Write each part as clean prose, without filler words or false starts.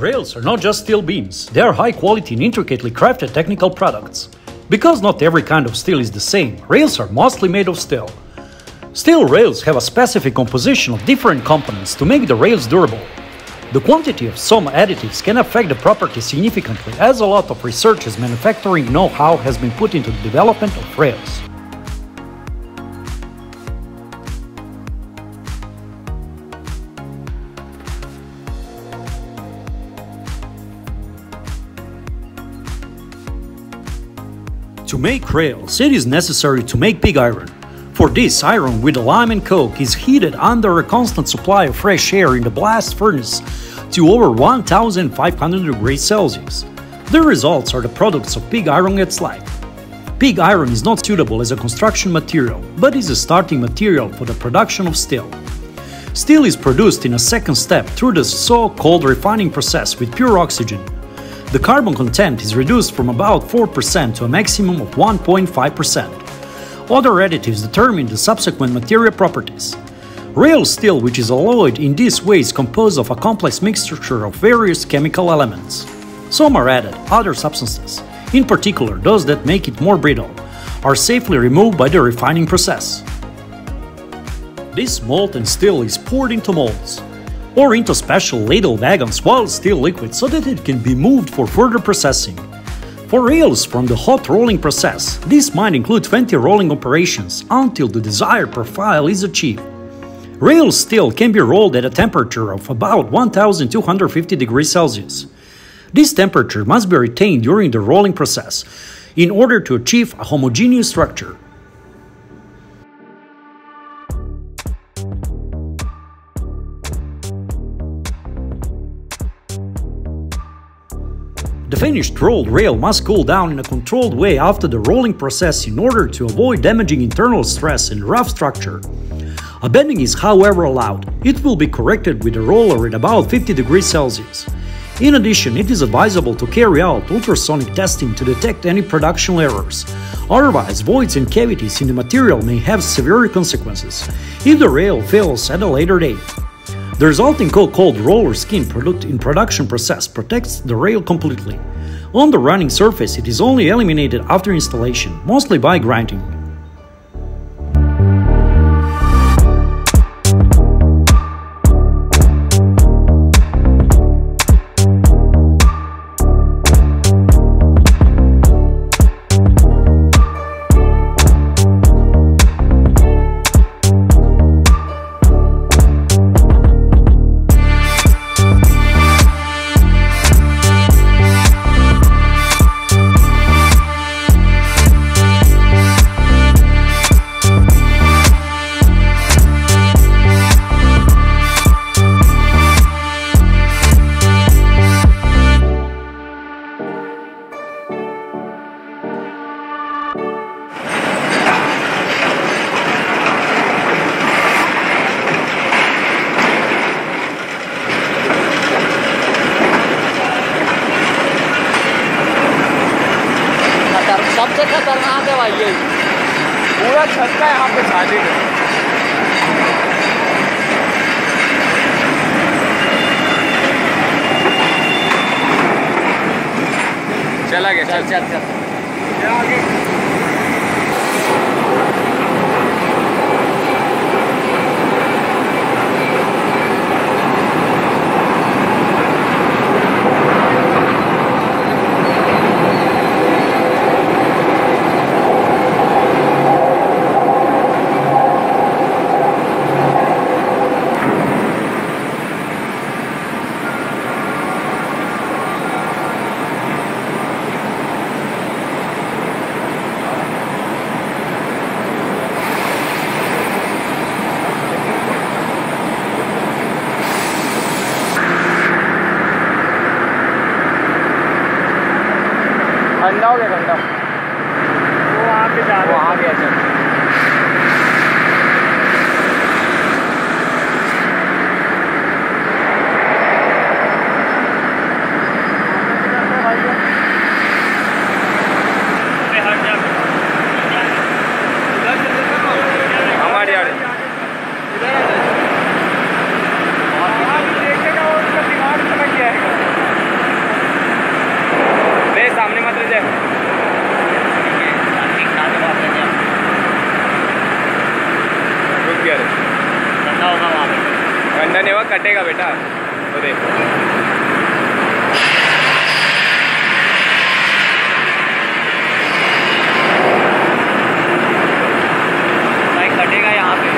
Rails are not just steel beams, they are high-quality and intricately crafted technical products. Because not every kind of steel is the same, rails are mostly made of steel. Steel rails have a specific composition of different components to make the rails durable. The quantity of some additives can affect the properties significantly, as a lot of research and manufacturing know-how has been put into the development of rails. To make rails, it is necessary to make pig iron. For this, iron with a lime and coke is heated under a constant supply of fresh air in the blast furnace to over 1500 degrees Celsius. The results are the products of pig iron at slag. Pig iron is not suitable as a construction material, but is a starting material for the production of steel. Steel is produced in a second step through the so-called refining process with pure oxygen. The carbon content is reduced from about 4% to a maximum of 1.5%. Other additives determine the subsequent material properties. Rail steel, which is alloyed in this way, is composed of a complex mixture of various chemical elements. Some are added, other substances, in particular those that make it more brittle, are safely removed by the refining process. This molten steel is poured into molds or into special ladle wagons while still liquid so that it can be moved for further processing. For rails from the hot rolling process, this might include 20 rolling operations until the desired profile is achieved. Rail steel can be rolled at a temperature of about 1250 degrees Celsius. This temperature must be retained during the rolling process in order to achieve a homogeneous structure. The finished rolled rail must cool down in a controlled way after the rolling process in order to avoid damaging internal stress and rough structure. A bending is however allowed. It will be corrected with a roller at about 50 degrees Celsius. In addition, it is advisable to carry out ultrasonic testing to detect any production errors. Otherwise, voids and cavities in the material may have severe consequences if the rail fails at a later date. The resulting cold roller skin produced in production process protects the rail completely. On the running surface, it is only eliminated after installation, mostly by grinding. सबसे खतरनाक है भाई, ये पूरा छक्का यहाँ पे छाती है। चला गया, चल चल चल चल आगे। कटेगा बेटा। तो देखो भाई कटेगा यहाँ पे।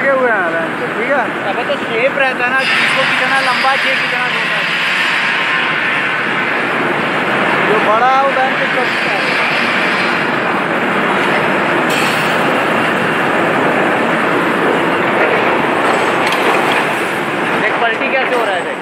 लगे हुए हैं ठीक है, अब तो शेप रहता है ना किसको कितना लंबा चाहिए कितना छोटा है, जो बड़ा है उधर से छोटा है। देख पलटी कैसे हो रहा है, देख